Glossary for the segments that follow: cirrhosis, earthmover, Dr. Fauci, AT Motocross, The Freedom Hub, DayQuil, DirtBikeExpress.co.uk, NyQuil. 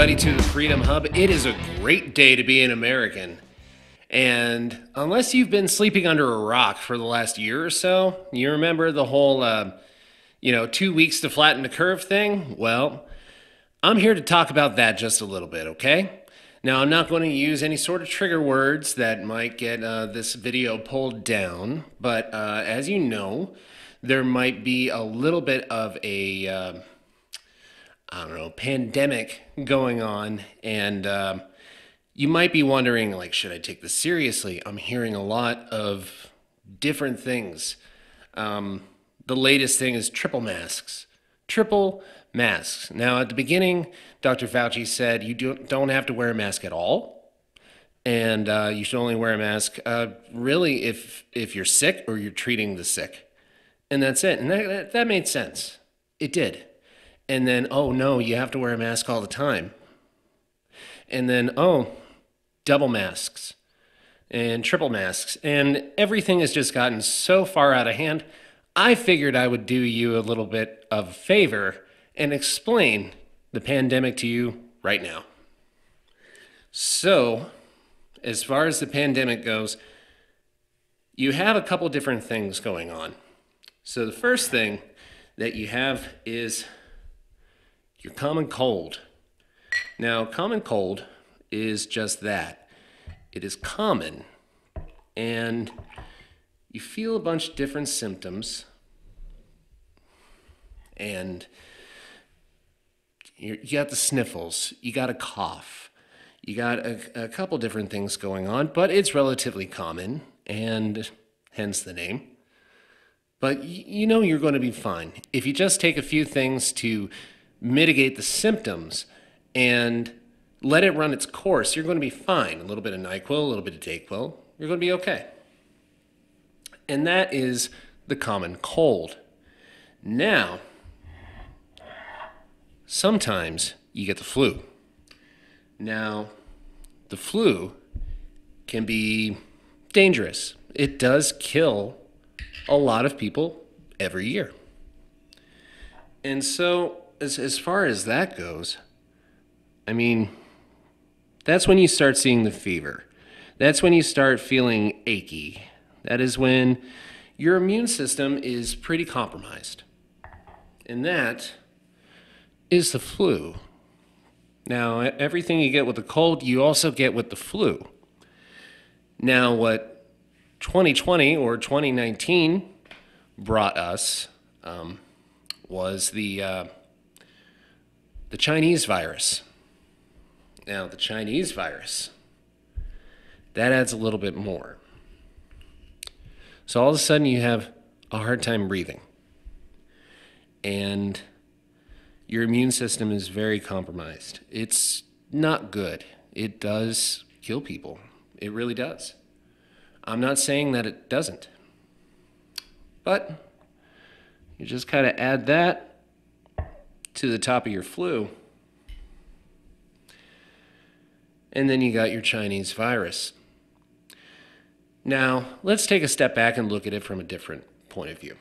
everybody to the Freedom Hub. It is a great day to be an American. And unless you've been sleeping under a rock for the last year or so, you remember the whole, 2 weeks to flatten the curve thing? Well, I'm here to talk about that just a little bit, okay? Now, I'm not going to use any sort of trigger words that might get this video pulled down, but as you know, there might be a little bit of a, pandemic going on, and you might be wondering, like, should I take this seriously? I'm hearing a lot of different things. The latest thing is triple masks. Now, at the beginning, Dr. Fauci said you don't have to wear a mask at all, and you should only wear a mask really if you're sick or you're treating the sick, and that's it. And that made sense. It did. And then, oh no, you have to wear a mask all the time. And then, oh, double masks and triple masks, and everything has just gotten so far out of hand. I figured I would do you a little bit of a favor and explain the pandemic to you right now. So, as far as the pandemic goes, you have a couple different things going on. So the first thing that you have is your common cold. Now, common cold is just that. It is common, and you feel a bunch of different symptoms, and you got the sniffles, you got a cough, you got a couple different things going on, but it's relatively common, and hence the name. But you know you're going to be fine. If you just take a few things to mitigate the symptoms and let it run its course, you're going to be fine. A little bit of NyQuil, a little bit of DayQuil, you're going to be okay. And that is the common cold. Now, sometimes you get the flu. Now, the flu can be dangerous. It does kill a lot of people every year. And so, as far as that goes, I mean, that's when you start seeing the fever. That's when you start feeling achy. That is when your immune system is pretty compromised. And that is the flu. Now, everything you get with the cold, you also get with the flu. Now, what 2020 or 2019 brought us was the Chinese virus. Now, the Chinese virus, that adds a little bit more. So all of a sudden you have a hard time breathing, and your immune system is very compromised. It's not good. It does kill people. It really does. I'm not saying that it doesn't, but you just kind of add that to the top of your flu, and then you got your Chinese virus. Now, let's take a step back and look at it from a different point of view.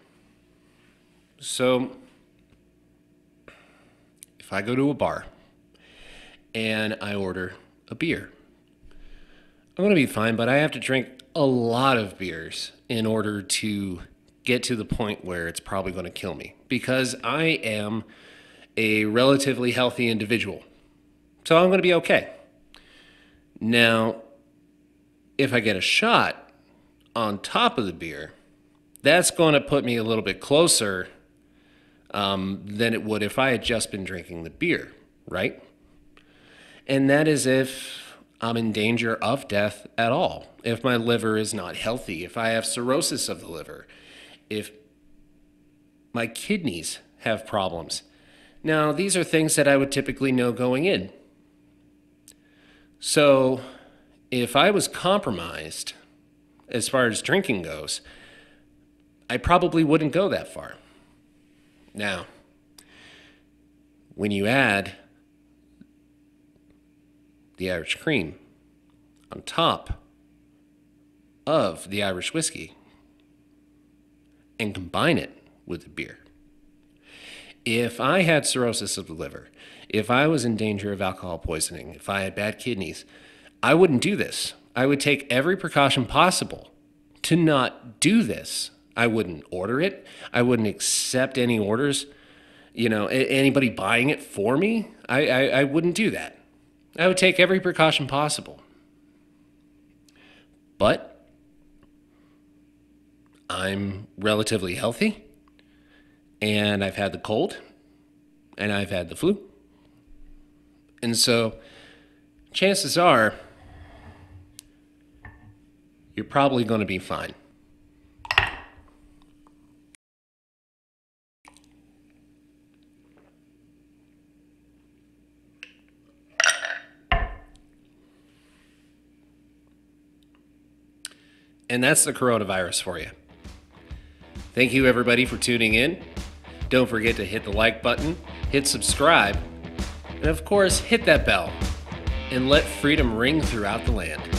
So, if I go to a bar and I order a beer, I'm going to be fine, but I have to drink a lot of beers in order to get to the point where it's probably going to kill me, because I am a relatively healthy individual. So I'm going to be okay. Now, if I get a shot on top of the beer, that's going to put me a little bit closer than it would if I had just been drinking the beer, right? And that is if I'm in danger of death at all, if my liver is not healthy, if I have cirrhosis of the liver, if my kidneys have problems. Now, these are things that I would typically know going in. So if I was compromised as far as drinking goes, I probably wouldn't go that far. Now, when you add the Irish cream on top of the Irish whiskey and combine it with the beer, If I had cirrhosis of the liver, if I was in danger of alcohol poisoning, if I had bad kidneys, I wouldn't do this. I would take every precaution possible to not do this. I wouldn't order it. I wouldn't accept any orders, you know, anybody buying it for me. I wouldn't do that. I would take every precaution possible. But I'm relatively healthy, and I've had the cold, and I've had the flu. And so chances are you're probably going to be fine. And that's the coronavirus for you. Thank you, everybody, for tuning in. Don't forget to hit the like button, hit subscribe, and of course, hit that bell and let freedom ring throughout the land.